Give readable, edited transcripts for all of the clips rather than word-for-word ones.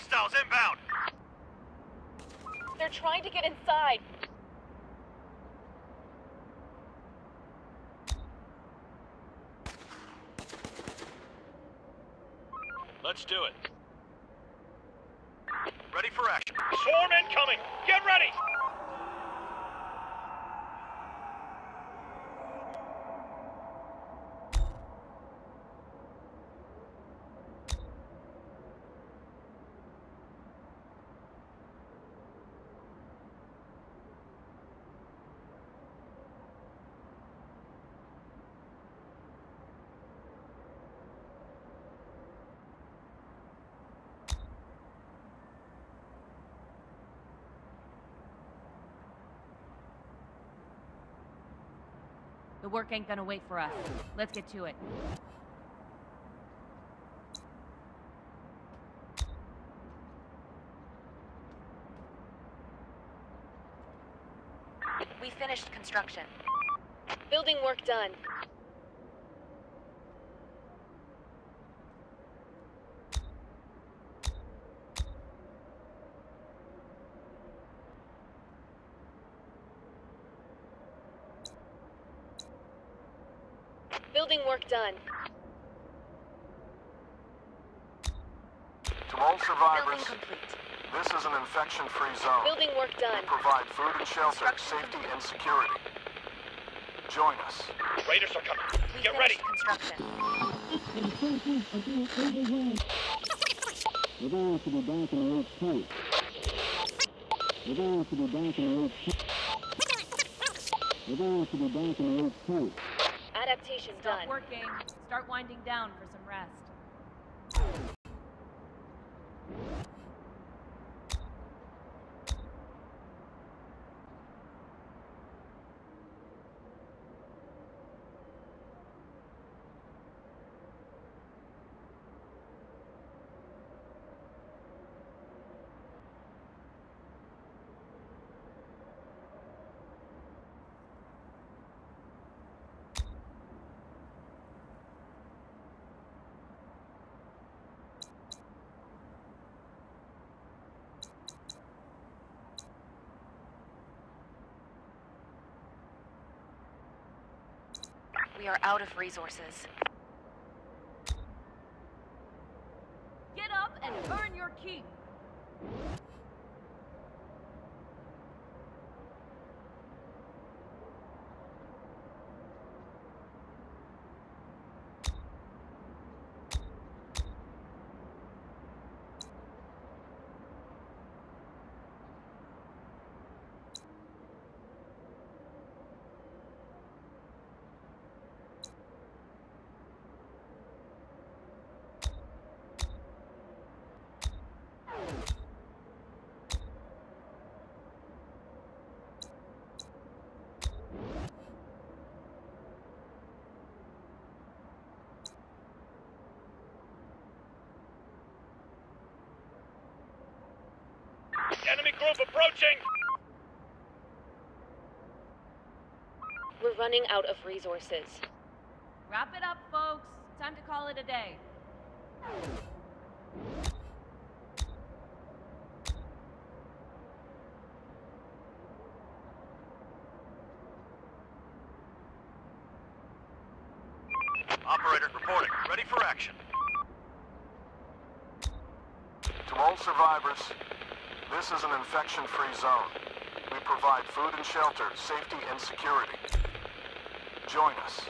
Hostiles inbound. They're trying to get inside. Let's do it. Ready for action. Swarm incoming. Get ready. The work ain't gonna wait for us. Let's get to it. We finished construction. Building work done. Building work done. To all survivors, this is an infection-free zone. Building work done. We provide food and shelter, safety and security. Join us. Raiders are coming. Get ready. Construction. Adaptation done. Stop working. Start winding down for some rest. We are out of resources. Get up and earn your keep. Enemy group approaching! We're running out of resources. Wrap it up, folks. Time to call it a day. Operator reporting. Ready for action. To all survivors, this is an infection-free zone. We provide food and shelter, safety and security. Join us.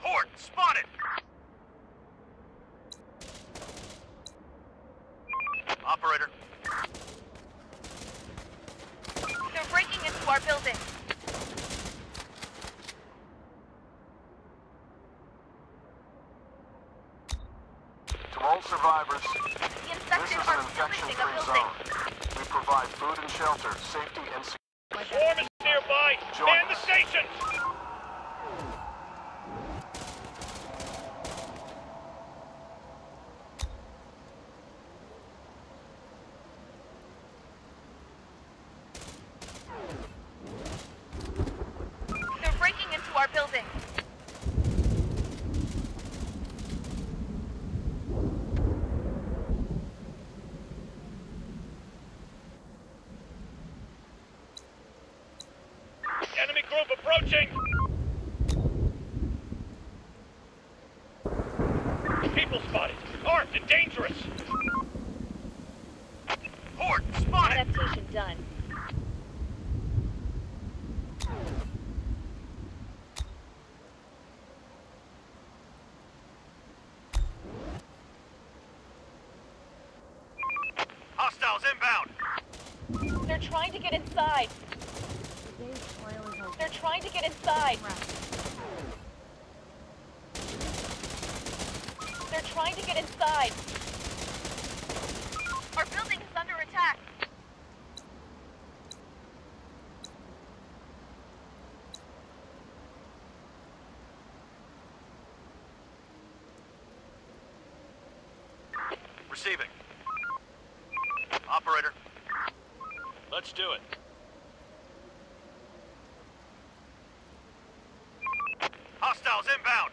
Horde spotted! Operator. They're breaking into our building. Survivors, this is an infection-free zone. We provide food and shelter, safety and security. Swarm is nearby. Man the station. They're breaking into our building. Hostile spotted. Armed and dangerous. Horde spotted. Adaptation done. Hostiles inbound. They're trying to get inside. They're trying to get inside. They're trying to get inside. Our building is under attack. Receiving. Operator. Let's do it. Hostiles inbound.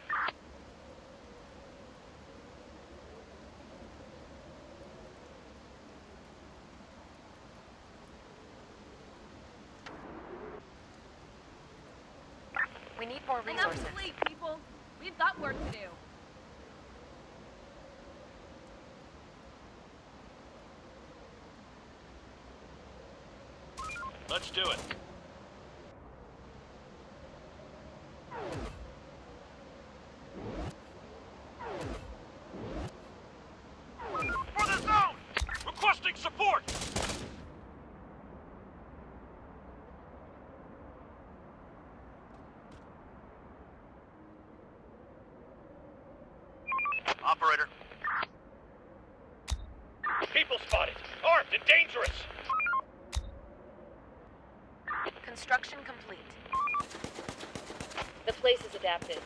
We need more resources. Enough sleep, people. We've got work to do. Let's do it. For the zone! Requesting support! Operator. People spotted. Armed and dangerous. Construction complete. The place is adapted.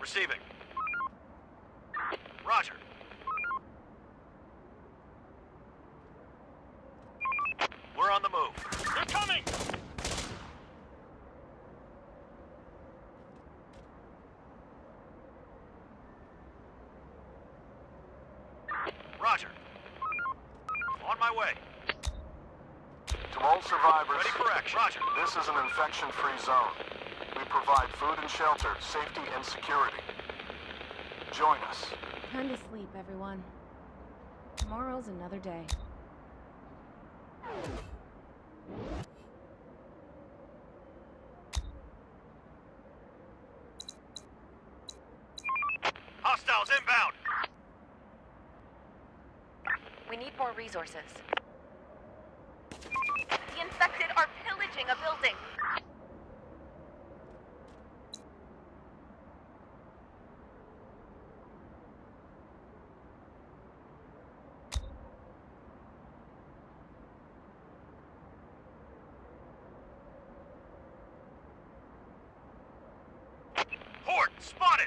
Receiving. Roger. We're on the move. They're coming! Roger. On my way. To all survivors, ready for action. Roger. This is an infection-free zone. We provide food and shelter, safety and security. Join us. Time to sleep, everyone. Tomorrow's another day. Hostiles inbound. We need more resources. The infected are pillaging a building. Horde spotted!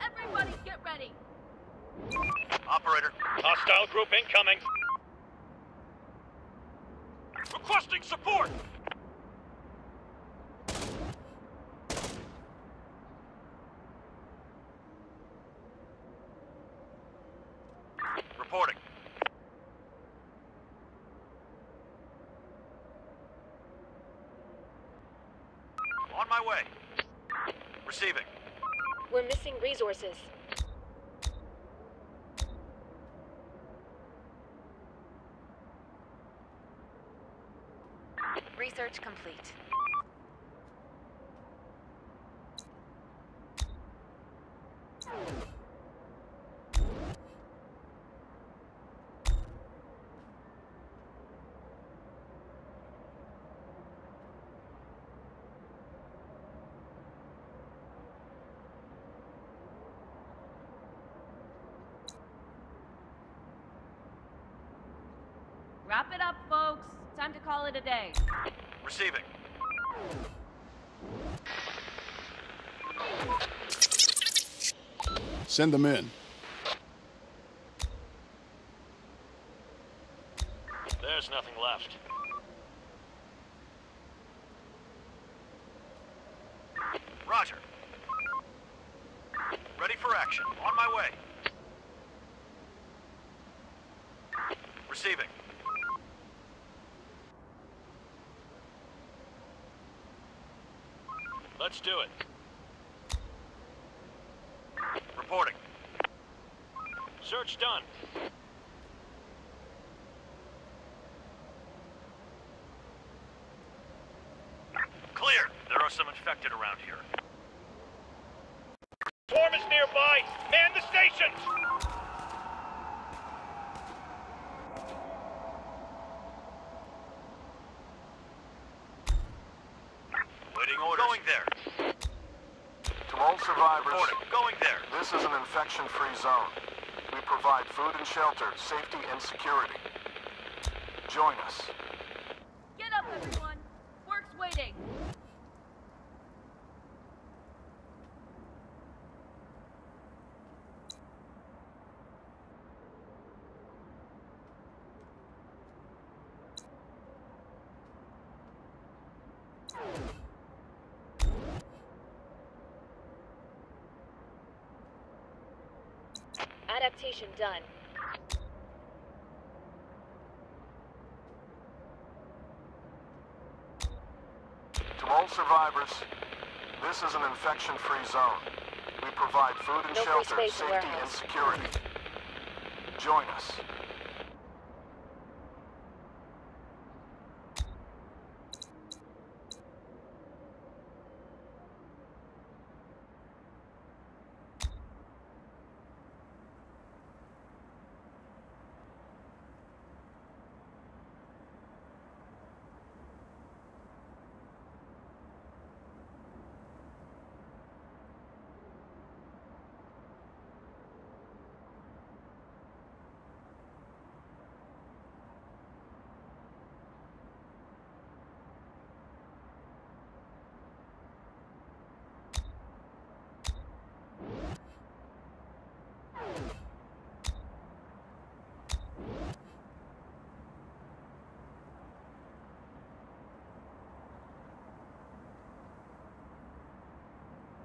Everybody get ready! Operator. Hostile group incoming. Requesting support! Reporting. On my way. Receiving. We're missing resources. Research complete. Wrap it up, folks. Time to call it a day. Receiving. Send them in. There's nothing left. Roger. Ready for action. On my way. Receiving. Let's do it. Reporting. Search done. Clear. There are some infected around here. Swarm is nearby. Man the stations! Going there. To all survivors, going there. This is an infection-free zone. We provide food and shelter, safety and security. Join us. Get up, everyone. Work's waiting. Adaptation done. To all survivors, this is an infection-free zone. We provide food and shelter, safety and security. Join us.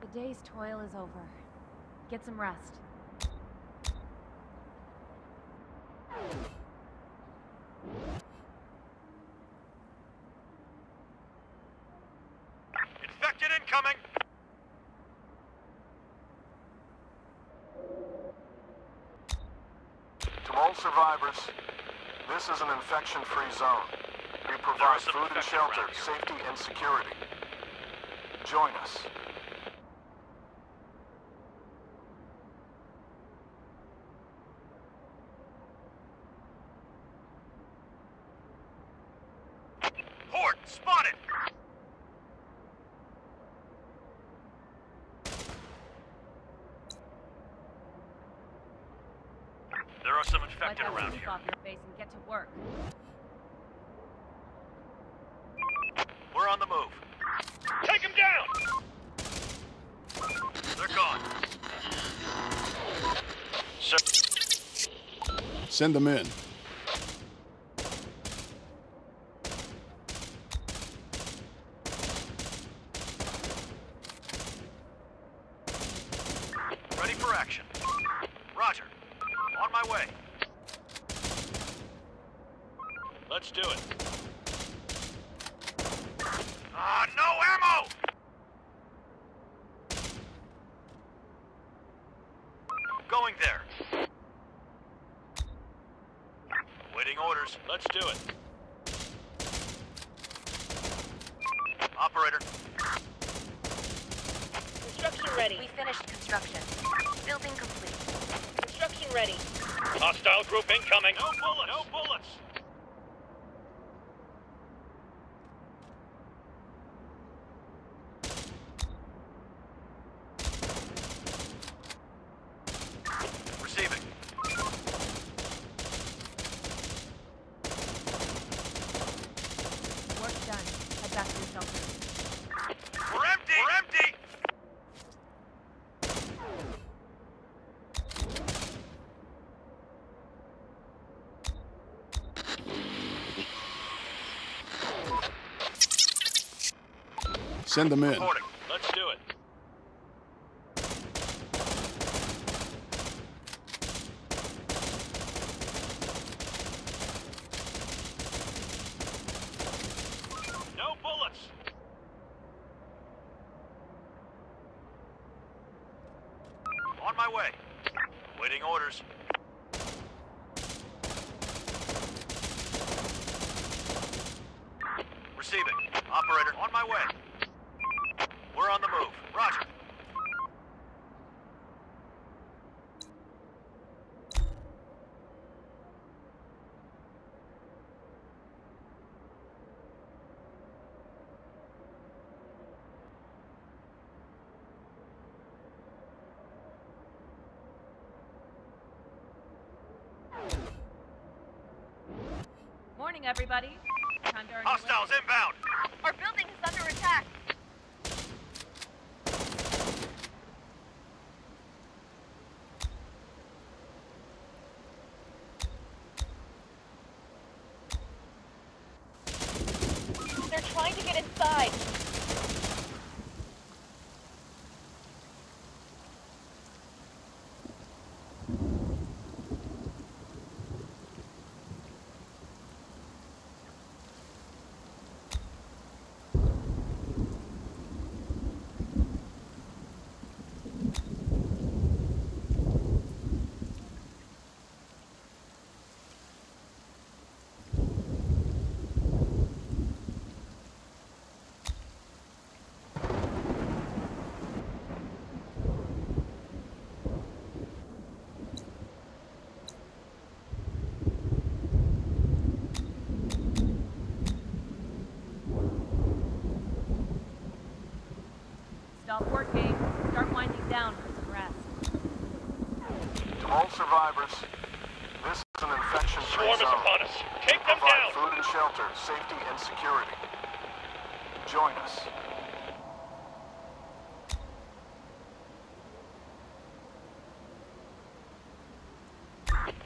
The day's toil is over. Get some rest. Infected incoming! To all survivors, this is an infection-free zone. We provide food and shelter, safety and security. Join us. Spotted! There are some infected around here. Off your face and get to work. We're on the move. Take them down! They're gone. Send them in. Roger. On my way. Let's do it. Ah, no ammo! Going there. Waiting orders. Let's do it. Operator. Construction ready. We finished construction. Building complete. Construction ready. Hostile group incoming. No bullets. No bullets. Receiving. Work done. Adaptive shelter. We're empty. We're empty. Send them in. Let's do it. No bullets. my way. Waiting orders. Receive it. Operator, on my way. We're on the move. Roger. Morning, everybody. Time to hostiles inbound. Our building is under attack. They're trying to get inside. Stop working. Start winding down for some rest. To all survivors, this is an infection-free zone. Swarm is upon us. Take them down. Provide food and shelter, safety and security. Join us.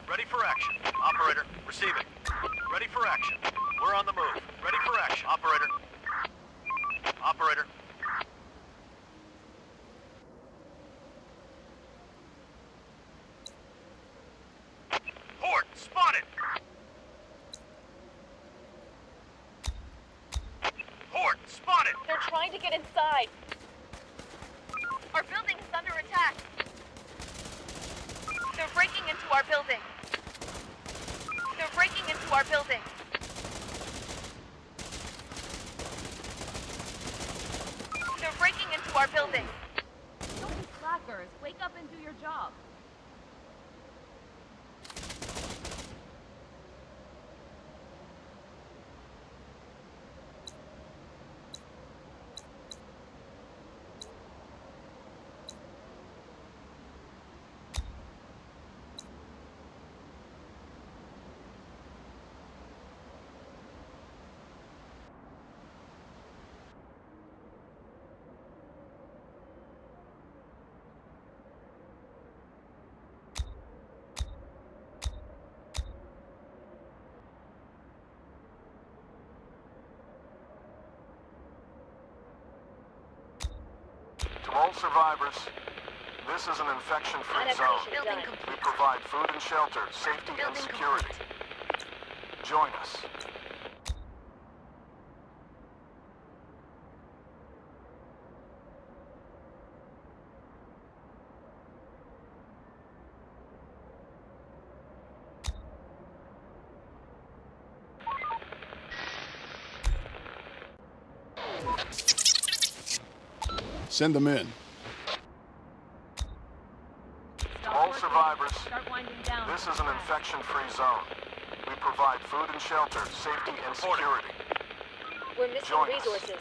Ready for action. Operator, receive it. Ready for action. We're on the move. Ready for action. Operator. Operator. To get inside. Our building is under attack. They're breaking into our building. They're breaking into our building. They're breaking into our building. Don't be slackers. Wake up and do your job. All survivors, this is an infection-free zone. We provide food and shelter, safety and security. Join us. Send them in. All survivors, this is an infection-free zone. We provide food and shelter, safety and security. We're missing resources.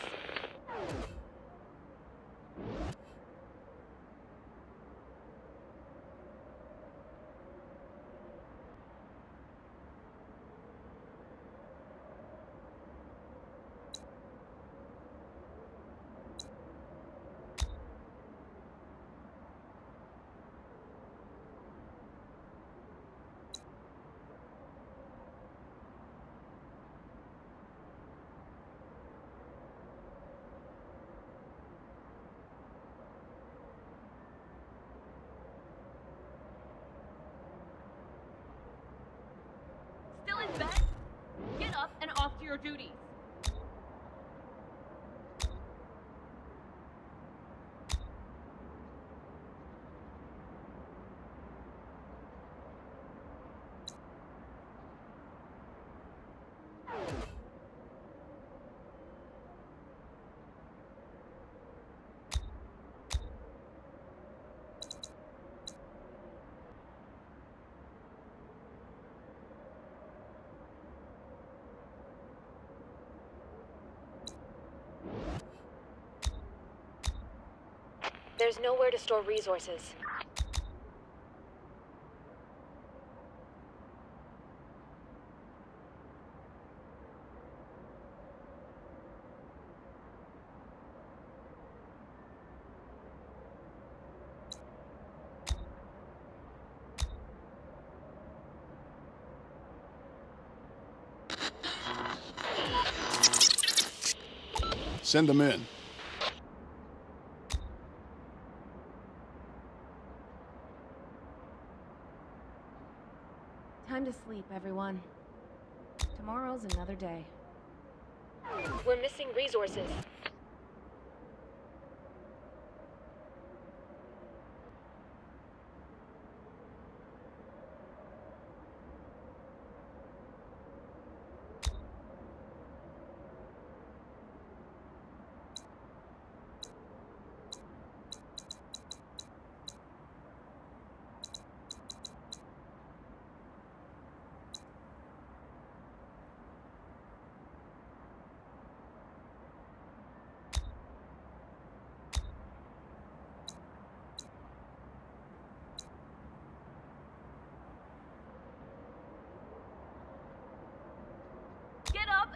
Get up and off to your duties. There's nowhere to store resources. Send them in. Time to sleep, everyone. Tomorrow's another day. We're missing resources.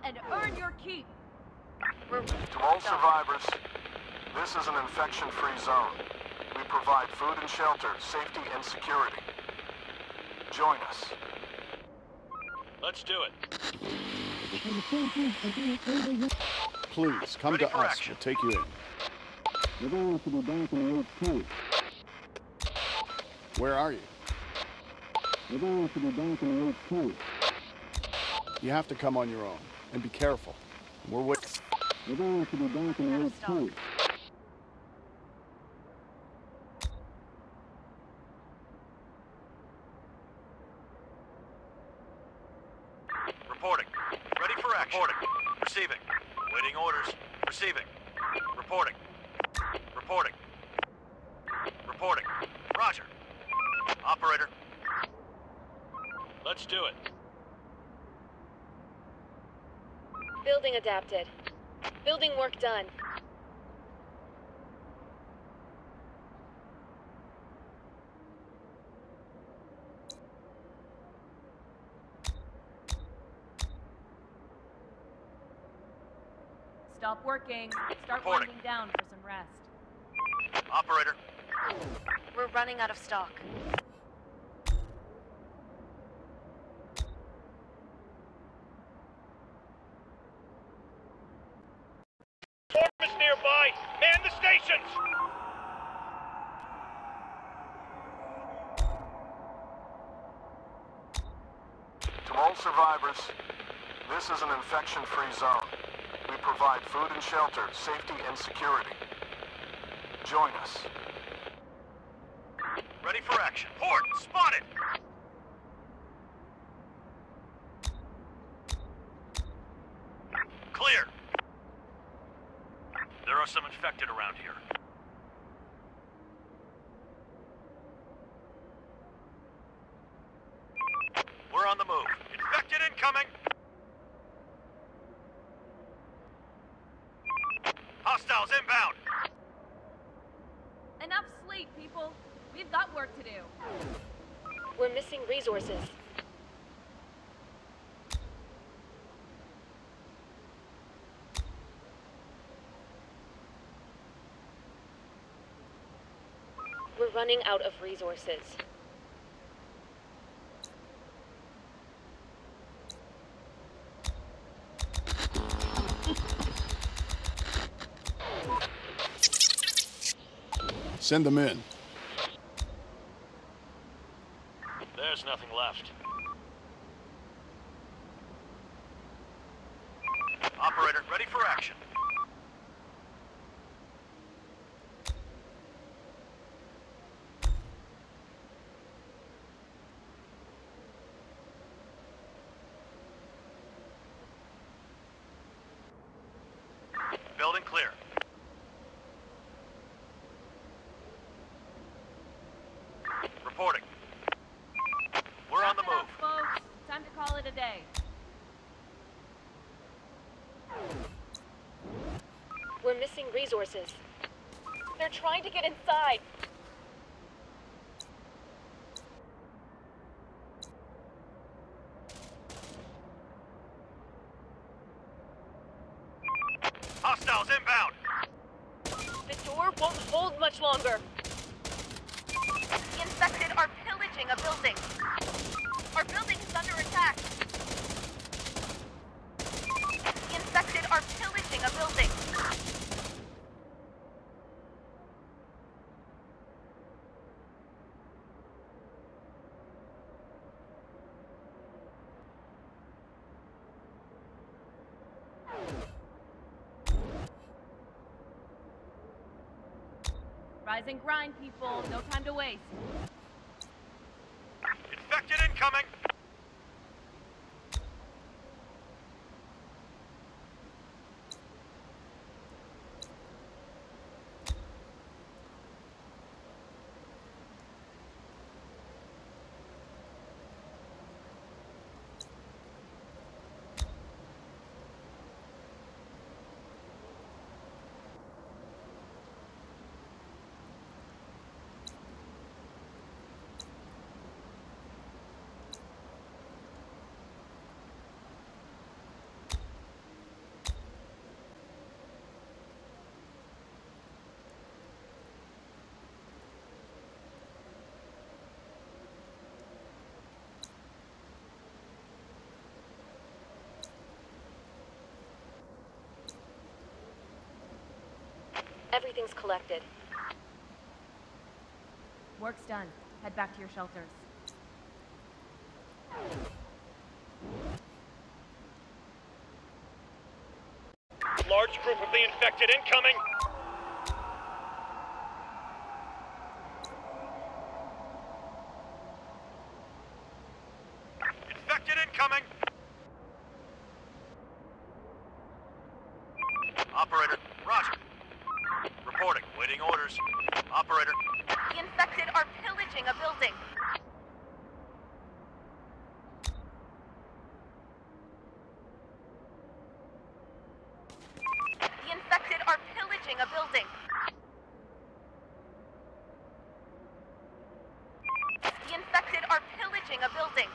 And earn your keep. To all survivors, this is an infection-free zone. We provide food and shelter, safety and security. Join us. Let's do it. Please, come to us. We'll take you in. Where are you? You have to come on your own. And be careful. We're with you. Reporting. Ready for action. Reporting. Receiving. Waiting orders. Receiving. Reporting. Reporting. Reporting. Roger. Operator. Let's do it. Building adapted. Building work done. Stop working. Start winding down for some rest. Operator. We're running out of stock. To all survivors, this is an infection-free zone. We provide food and shelter, safety and security. Join us. Ready for action. Port spotted! Clear! There are some infected around here. We're on the move. Infected incoming! Hostiles inbound! Enough sleep, people. We've got work to do. We're missing resources. We're running out of resources. Send them in. There's nothing left. Operator, ready for action. Building clear. Reporting. We're on the move. Folks. Time to call it a day. We're missing resources. They're trying to get inside. Hostiles inbound. The door won't hold much longer. The infected are pillaging a building. Our building is under attack. The infected are pillaging a building. Rise and grind, people. No time to waste. Infected incoming! Everything's collected. Work's done. Head back to your shelters. Large group of the infected incoming! Infected incoming! Operator, roger. Reporting. Waiting orders. Operator. The infected are pillaging a building. The infected are pillaging a building. The infected are pillaging a building.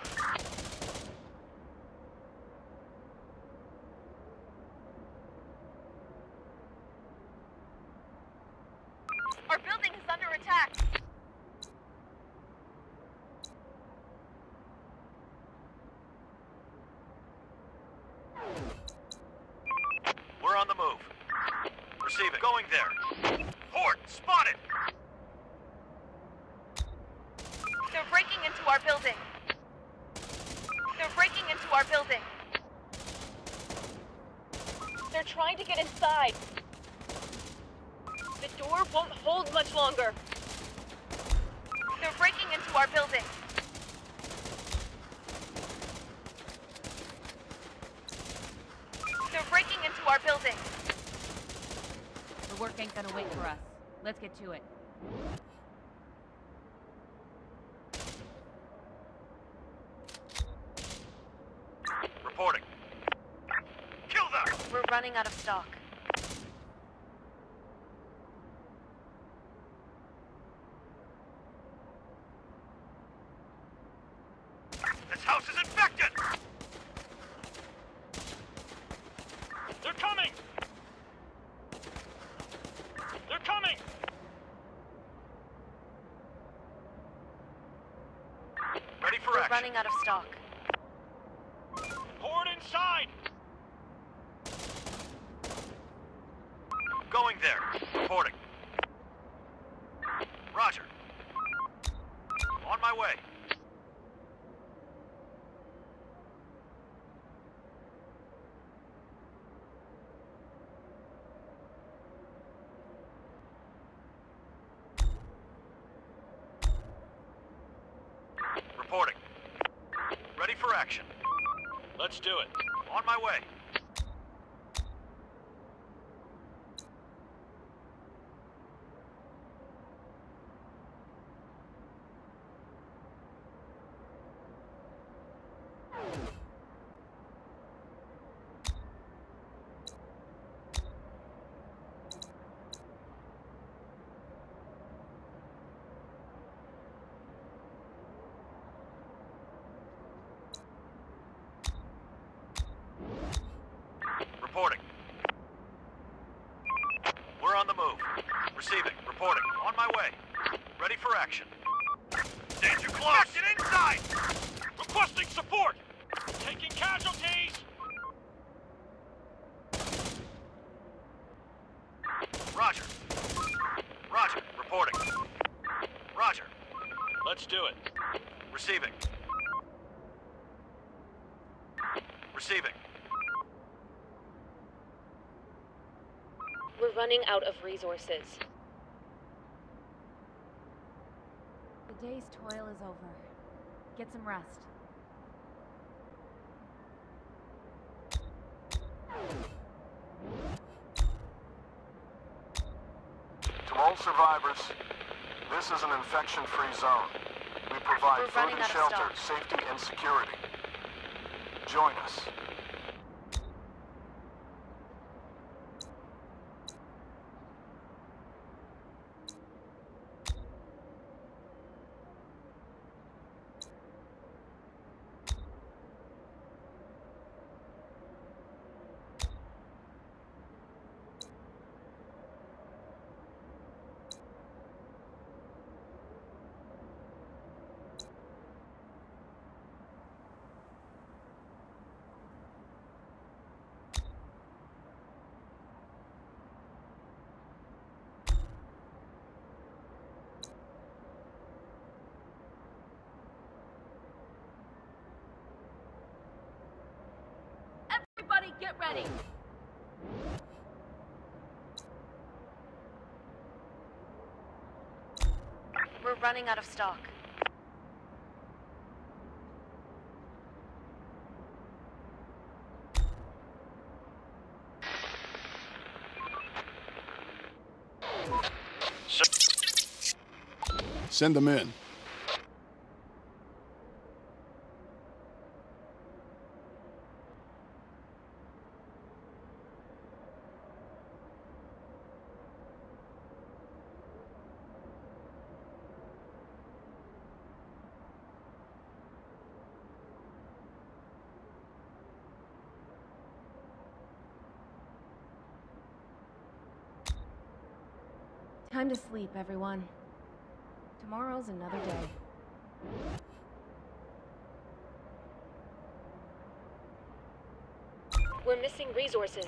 We're on the move. Receive it. Going there. Horde spotted. They're breaking into our building. They're breaking into our building. They're trying to get inside. The door won't hold much longer. They're breaking into our building. They're breaking into our building. The work ain't gonna wait for us. Let's get to it. Reporting. Kill them! We're running out of stock. This house is infected! They're coming! They're coming! Ready for action. We're running out of stock. Horde inside! Going there. Reporting. Roger. On my way. Reporting. Ready for action. Let's do it. On my way. reporting. We're on the move. Receiving, reporting, on my way. Ready for action. Danger close! Get inside! Requesting support! Taking casualties! Roger. Roger, reporting. Roger. Let's do it. Receiving. Receiving. We're running out of resources. The day's toil is over. Get some rest. To all survivors, this is an infection-free zone. We provide food and shelter, safety and security. Join us. Get ready. We're running out of stock. Send them in. Time to sleep, everyone. Tomorrow's another day. We're missing resources.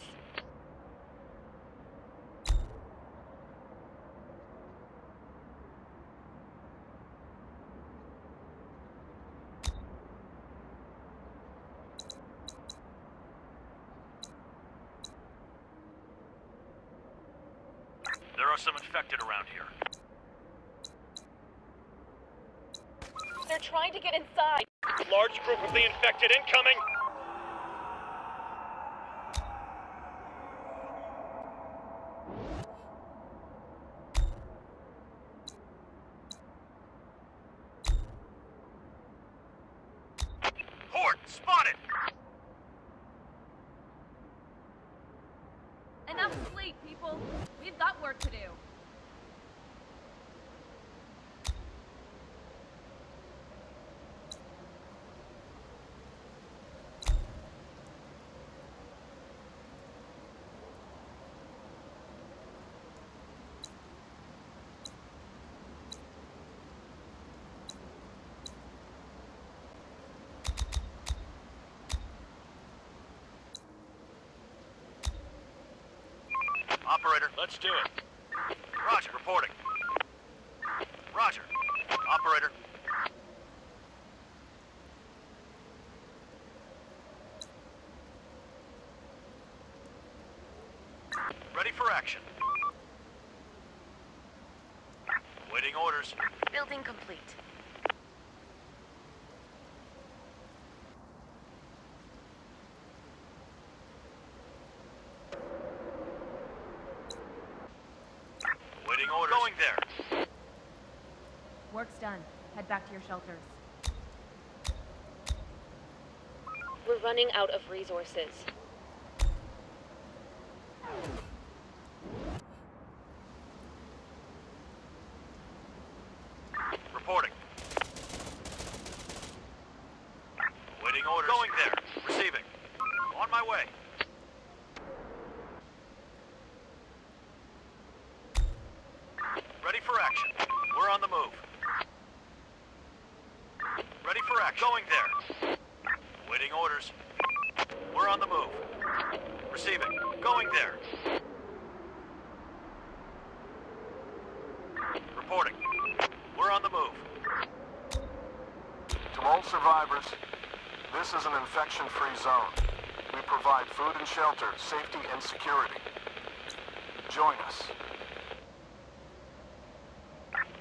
Some infected around here. They're trying to get inside. Large group of the infected incoming. Horde spotted. Enough sleep, people. We've got work to do. Operator, let's do it. Roger, reporting. Roger. Operator. Ready for action. Waiting orders. Building complete. Going there. Work's done. Head back to your shelters. We're running out of resources. Reporting. Waiting orders. Going there. Receiving. On my way. Ready for action. We're on the move. Ready for action. Going there. Waiting orders. We're on the move. Receiving. Going there. Reporting. We're on the move. To all survivors, this is an infection-free zone. We provide food and shelter, safety and security. Join us.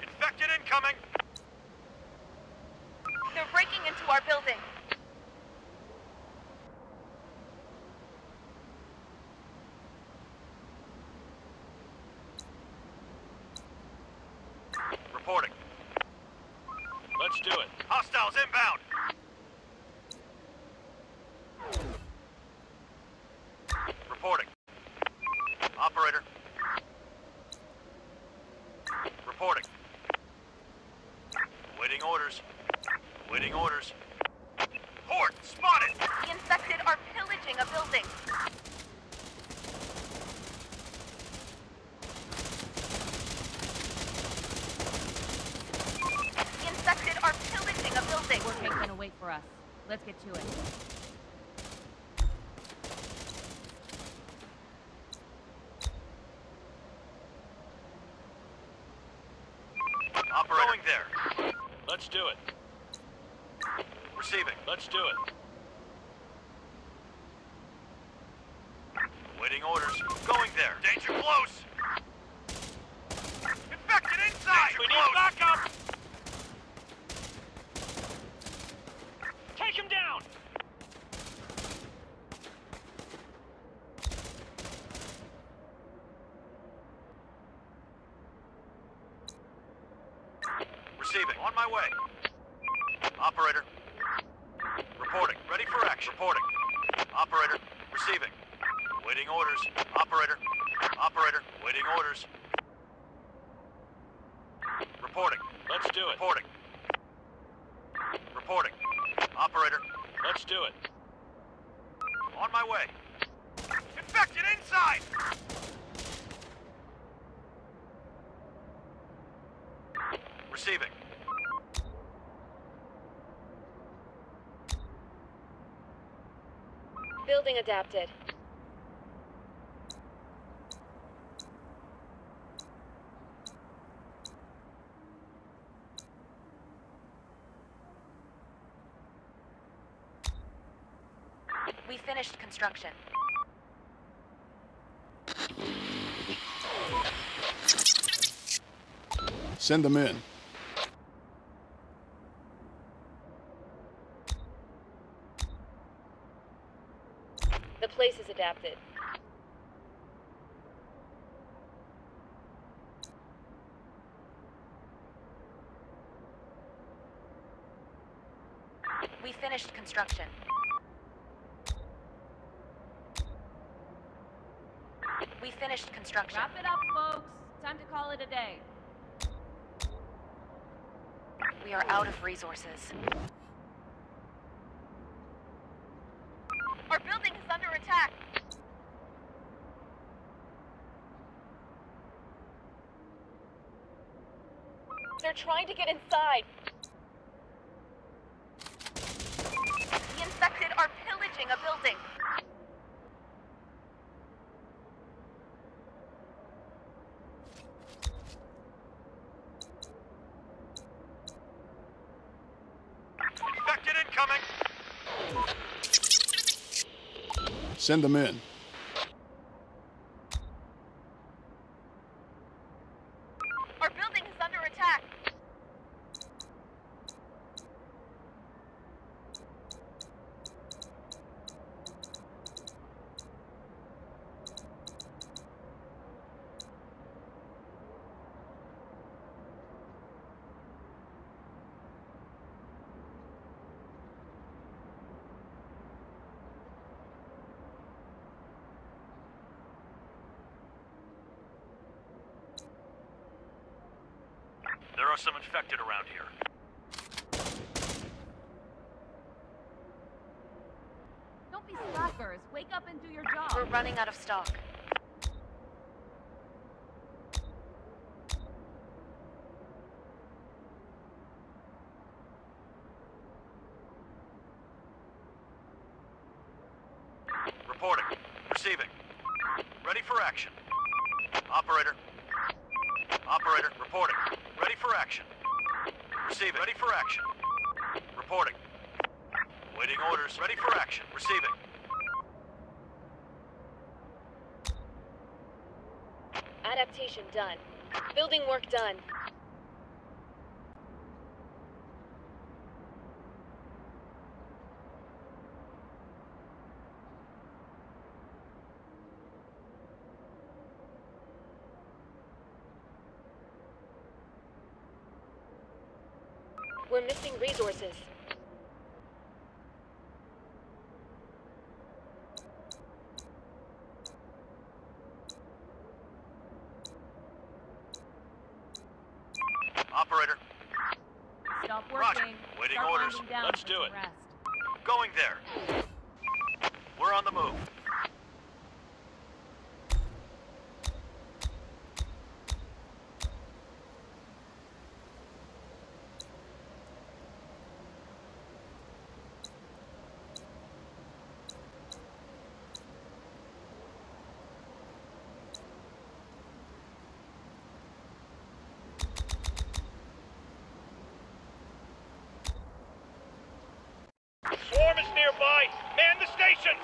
Infected incoming! They're breaking into our building. Reporting. Let's do it. Hostiles inbound! Reporting. Operator. Reporting. Waiting orders. Waiting orders. Horde spotted! The infected are pillaging a building. The infected are pillaging a building. We're making a wait for us. Let's get to it. Operator. Going there. Let's do it. Receiving. Let's do it. Waiting orders. Going there. Danger close. Infected inside. Danger we close. Need backup. Take him down. Receiving. On my way. Operator. Reporting. Ready for action. Reporting. Operator. Receiving. Waiting orders. Operator. Operator. Waiting orders. Reporting. Let's do it. Reporting. Reporting. Operator. Let's do it. On my way. Infected inside! Receiving. Building adapted. We finished construction. Send them in. The place is adapted. We finished construction. We finished construction. Wrap it up, folks. Time to call it a day. We are out of resources. Our building is under attack. They're trying to get inside. The infected are pillaging a building. Infected incoming. Send them in. Our building is under attack. There are some infected around here. Don't be slackers. Wake up and do your job. We're running out of stock. reporting. Receiving. Ready for action. Operator. Operator, reporting. Ready for action. Receiving. Ready for action. Reporting. Waiting orders. Ready for action. Receiving. Adaptation done. Building work done. We're missing resources. Operator. Stop working. Roger. Waiting Stop orders. Let's do it. Rest. Going there. We're on the move. Nearby. Man the stations!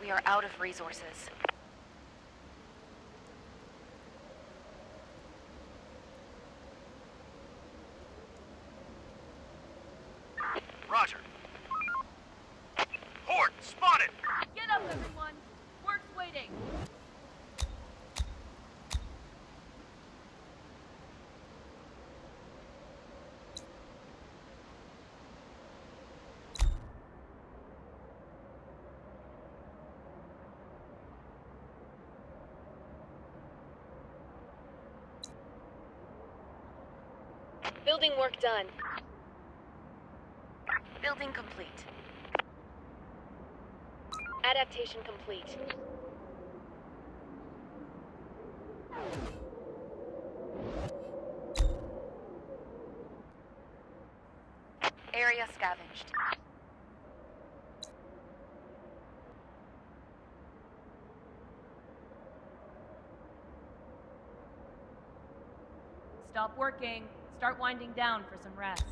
We are out of resources. Roger. Horde spotted! Get up, everyone! Work's waiting! Building work done. Building complete. Adaptation complete. Area scavenged. Stop working. Start winding down for some rest.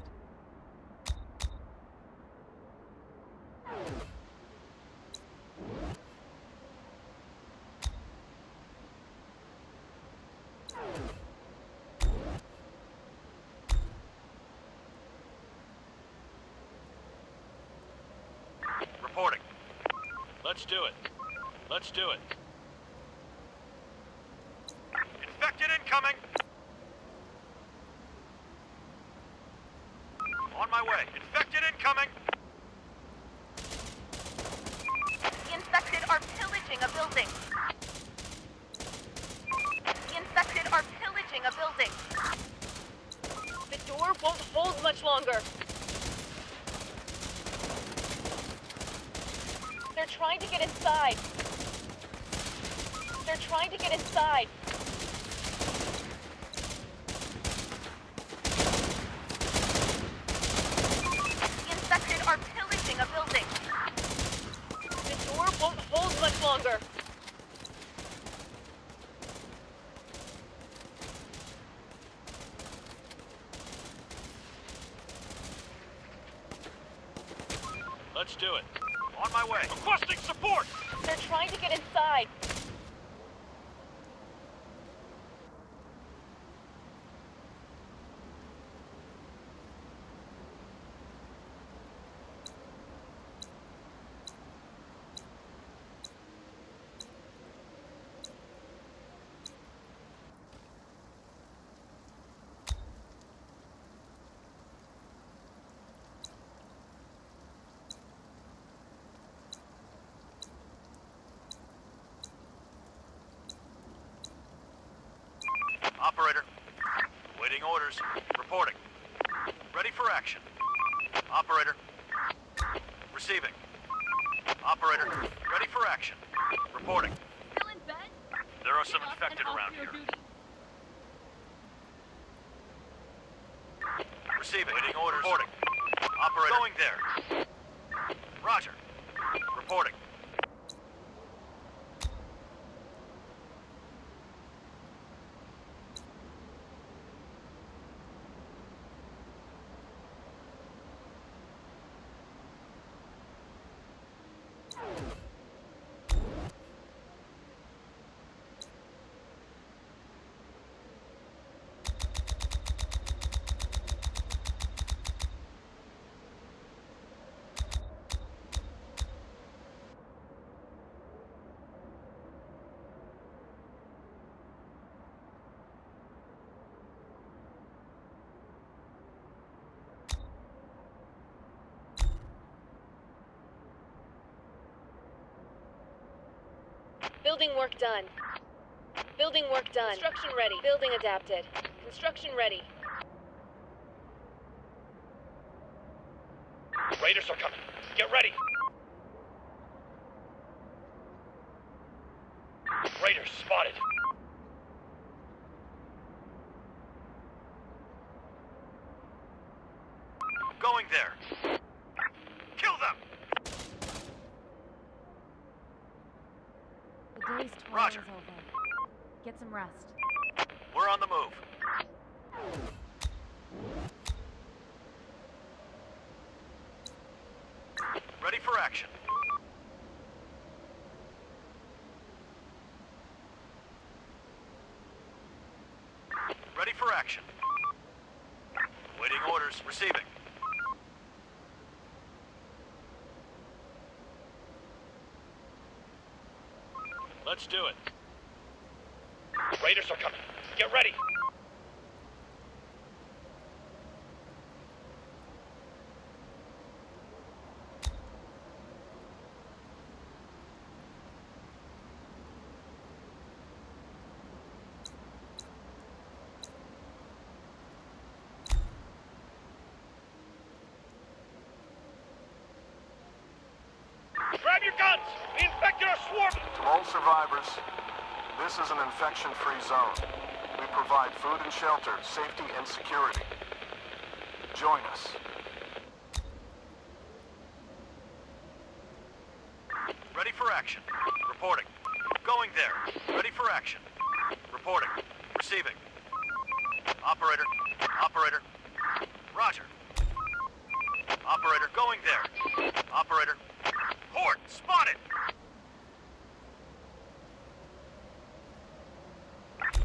Reporting. Let's do it. Let's do it. Infected incoming! On my way. Infected incoming! The infected are pillaging a building. The infected are pillaging a building. The door won't hold much longer. They're trying to get inside. They're trying to get inside. Longer. Let's do it. On my way. Requesting support! They're trying to get inside. Operator. Waiting orders. Reporting. Ready for action. Operator. Receiving. Operator. Ready for action. Reporting. Still in bed? There are some infected around here. Receiving. Waiting orders. Reporting. Operator. Going there. Roger. Reporting. Building work done. Building work done. Construction ready. Building adapted. Construction ready. Raiders are coming. Get ready. Raiders spotted. Going there. Kill them. Roger. Get some rest. We're on the move. Ready for action. Ready for action. Waiting orders. Receiving. Let's do it. Raiders are coming. Get ready. Grab your guns! The infected are swarming! To all survivors, this is an infection-free zone. We provide food and shelter, safety and security. Join us. Ready for action. Reporting. Going there. Ready for action. Reporting. Receiving. Operator. Operator. Roger. Operator. Going there. Operator. Horde spotted!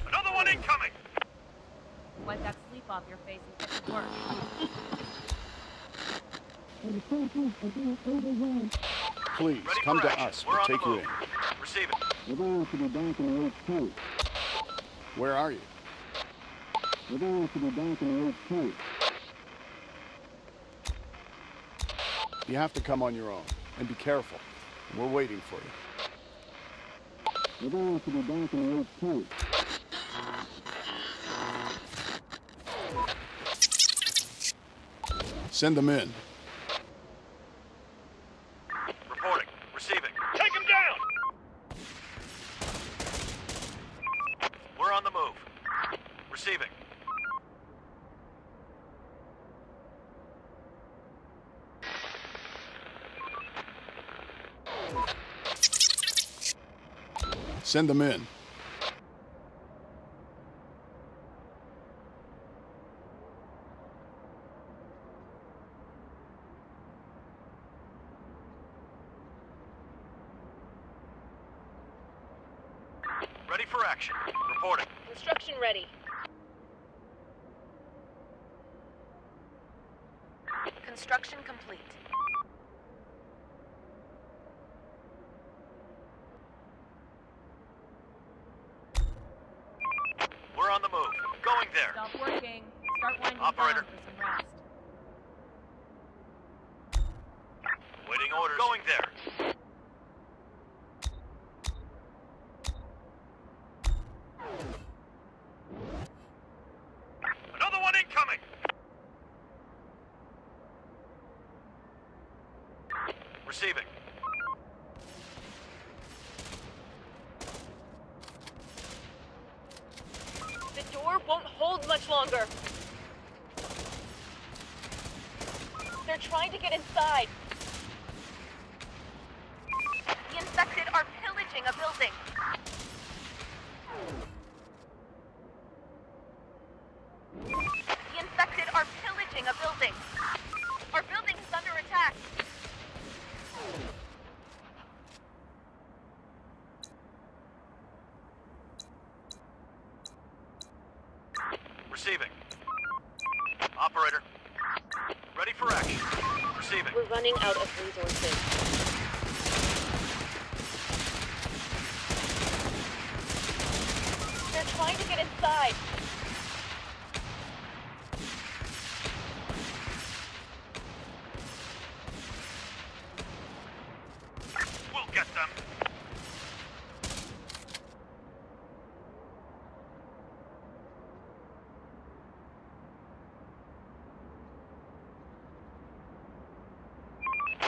Another one incoming! Wipe that sleep off your face and get to work. Please, come to us. We'll take you in. Receive it. Where are you? You have to come on your own. And be careful. We're waiting for you. Send them in. Reporting. Receiving. Take them down! We're on the move. Receiving. Send them in. Ready for action. Reporting. Construction ready. Construction complete. On the move. Going there. Stop working. Start winding Operator. Down for some rest. Waiting orders. Going there. Another one incoming. Receiving. The door won't hold much longer. trying to get inside. The infected are pillaging a building. The infected are pillaging a building. Our building is under attack. Receiving. Operator. Ready for action. Receiving. We're running out of resources. They're trying to get inside. We'll get them.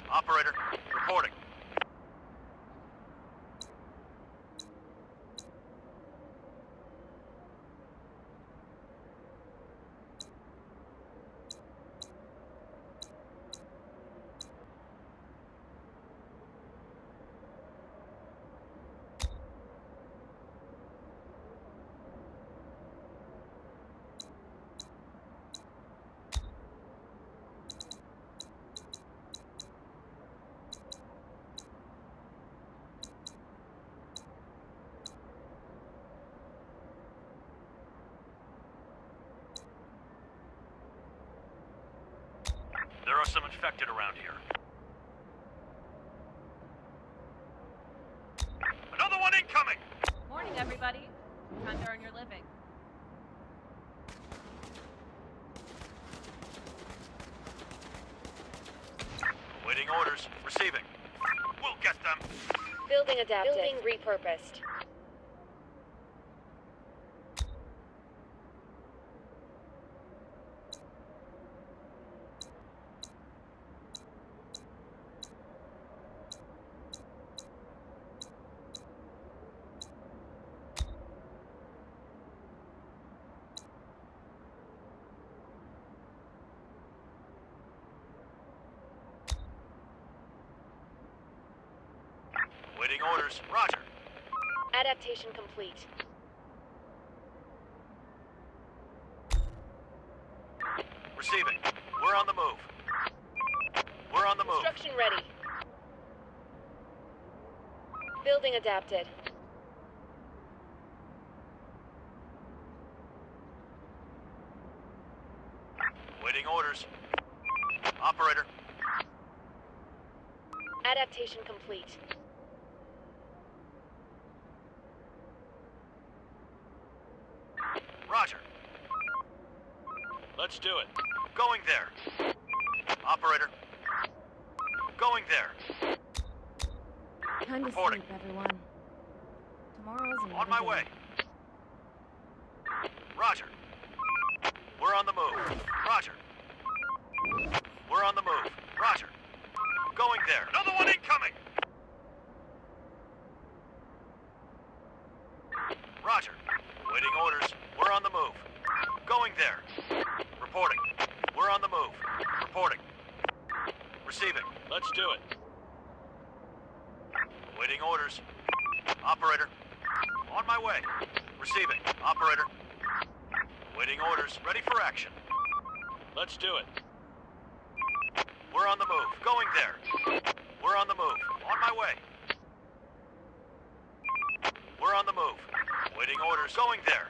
Operator, reporting. There are some infected around here. Another one incoming! Morning, everybody. Time to earn your living. Awaiting orders. Receiving. We'll get them. Building adapted. Building repurposed. Waiting orders. Roger. Adaptation complete. Receiving. We're on the move. We're on the move. Construction ready. Building adapted. Waiting orders. Operator. Adaptation complete. Roger. Let's do it. Going there. Operator. Going there. Time to sleep, everyone. Tomorrow's another day. On my way. Roger. We're on the move. Roger. We're on the move. Roger. Going there. Another one incoming. Roger. Waiting orders. We're on the move. Going there. Reporting. We're on the move. Reporting. Receiving. Let's do it. Waiting orders. Operator. On my way. Receiving. Operator. Waiting orders. Ready for action. Let's do it. We're on the move. Going there. We're on the move. On my way. We're on the move. Waiting orders. Going there.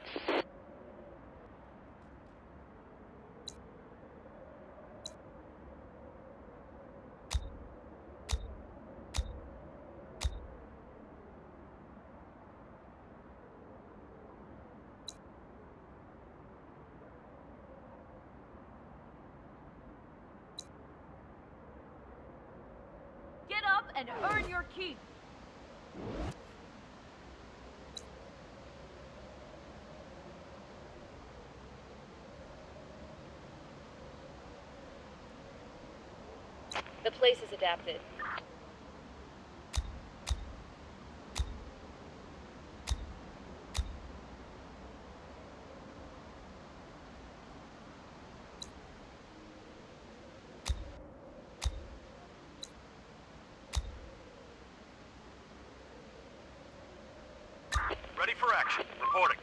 Get up and earn your keep. The place is adapted. Ready for action. Reporting.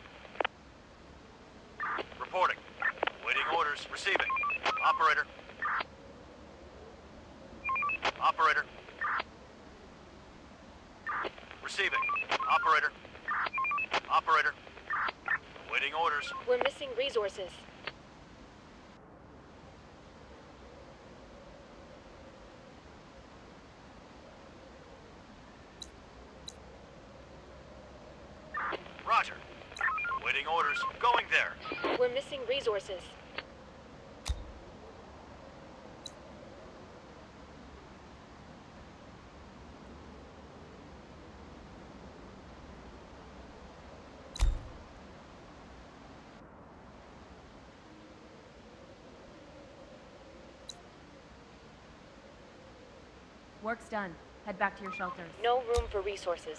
Reporting. Waiting orders. Receiving. Operator. Operator. Receiving. Operator. Operator. Waiting orders. We're missing resources. Roger. Waiting orders. Going there. We're missing resources. Work's done. Head back to your shelters. No room for resources.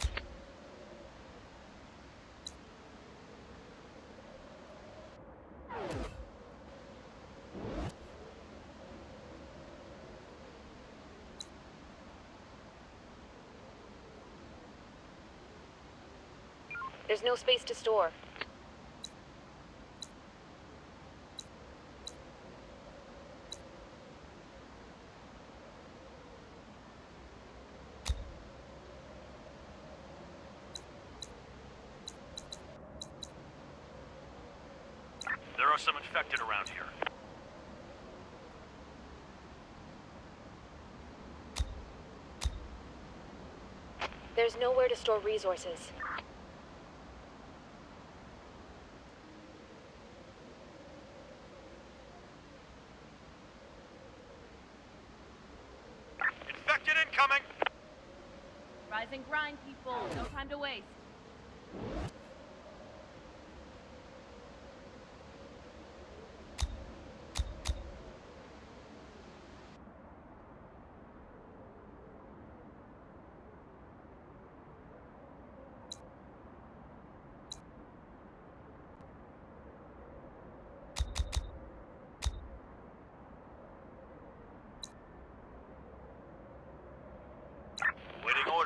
There's no space to store. There are some infected around here. There's nowhere to store resources. Coming. Rise and grind, people. No time to waste.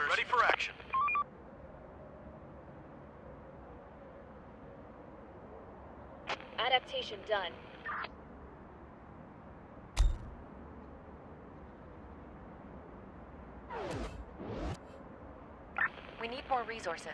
Ready for action. Adaptation done. We need more resources.